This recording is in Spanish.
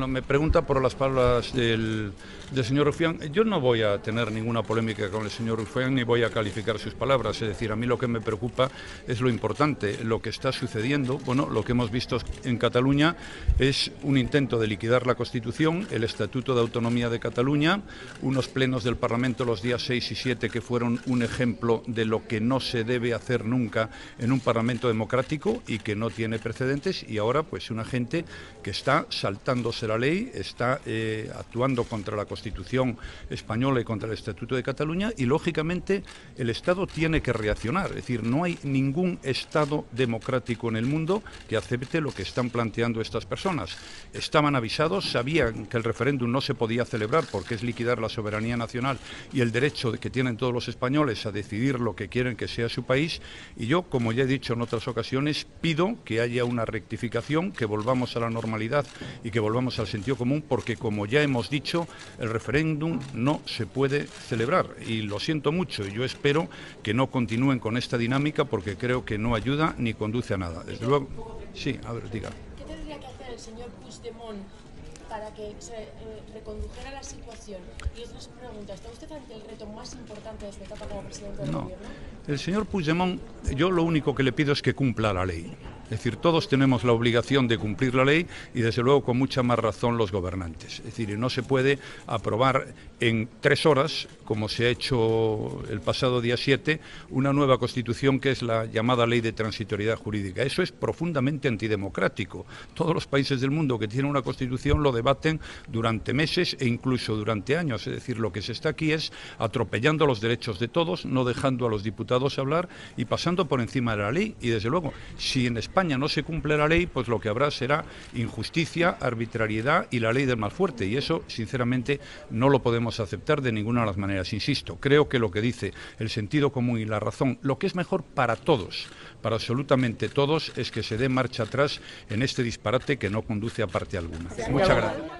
Bueno, me pregunta por las palabras del señor Rufián. Yo no voy a tener ninguna polémica con el señor Rufián ni voy a calificar sus palabras. Es decir, a mí lo que me preocupa es lo importante, lo que está sucediendo. Bueno, lo que hemos visto en Cataluña es un intento de liquidar la Constitución, el Estatuto de Autonomía de Cataluña, unos plenos del Parlamento los días 6 y 7 que fueron un ejemplo de lo que no se debe hacer nunca en un Parlamento democrático y que no tiene precedentes, y ahora pues una gente que está saltándose la ley, está actuando contra la Constitución española y contra el Estatuto de Cataluña, y lógicamente el Estado tiene que reaccionar. Es decir, no hay ningún Estado democrático en el mundo que acepte lo que están planteando estas personas. Estaban avisados, sabían que el referéndum no se podía celebrar porque es liquidar la soberanía nacional y el derecho que tienen todos los españoles a decidir lo que quieren que sea su país, y yo, como ya he dicho en otras ocasiones, pido que haya una rectificación, que volvamos a la normalidad y que volvamos al sentido común, porque como ya hemos dicho, el referéndum no se puede celebrar, y lo siento mucho, y yo espero que no continúen con esta dinámica porque creo que no ayuda ni conduce a nada. Desde luego, sí, a ver, diga. ¿Qué tendría que hacer el señor Puigdemont para que se recondujera la situación? Y es una pregunta, ¿está usted ante el reto más importante de esta etapa como presidente del gobierno? El señor Puigdemont, yo lo único que le pido es que cumpla la ley. Es decir, todos tenemos la obligación de cumplir la ley y, desde luego, con mucha más razón los gobernantes. Es decir, no se puede aprobar en 3 horas, como se ha hecho el pasado día 7, una nueva Constitución que es la llamada Ley de Transitoriedad Jurídica. Eso es profundamente antidemocrático. Todos los países del mundo que tienen una Constitución lo debaten durante meses e incluso durante años. Es decir, lo que se está aquí es atropellando los derechos de todos, no dejando a los diputados hablar y pasando por encima de la ley. Y, desde luego, si en España no se cumple la ley, pues lo que habrá será injusticia, arbitrariedad y la ley del más fuerte, y eso sinceramente no lo podemos aceptar de ninguna de las maneras. Insisto, creo que lo que dice el sentido común y la razón, lo que es mejor para todos, para absolutamente todos, es que se dé marcha atrás en este disparate que no conduce a parte alguna. Muchas gracias.